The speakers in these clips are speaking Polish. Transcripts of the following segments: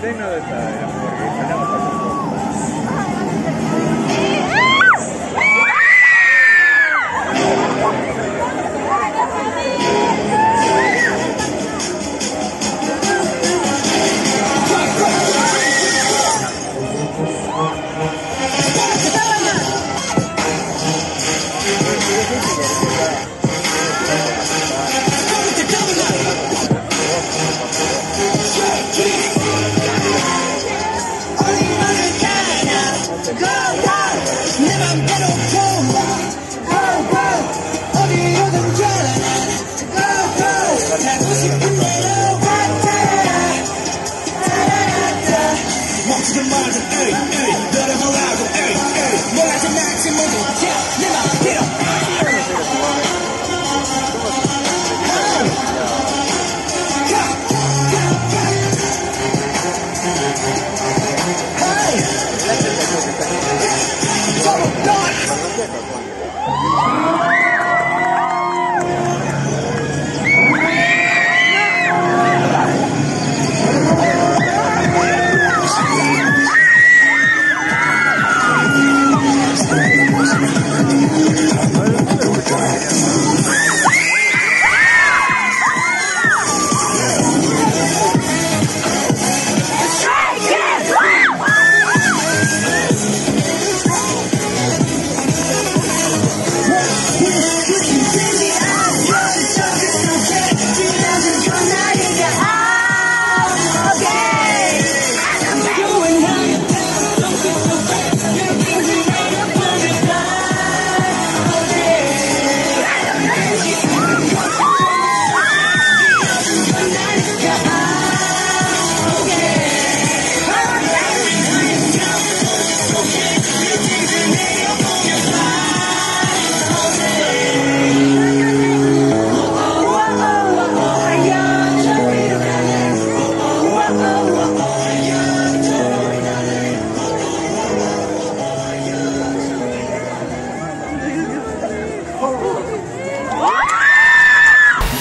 Cena de esta de la hamburguesa, la vamos a hacer.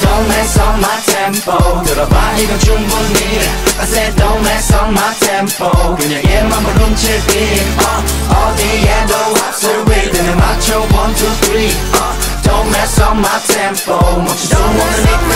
Don't mess up my tempo. Don't wanna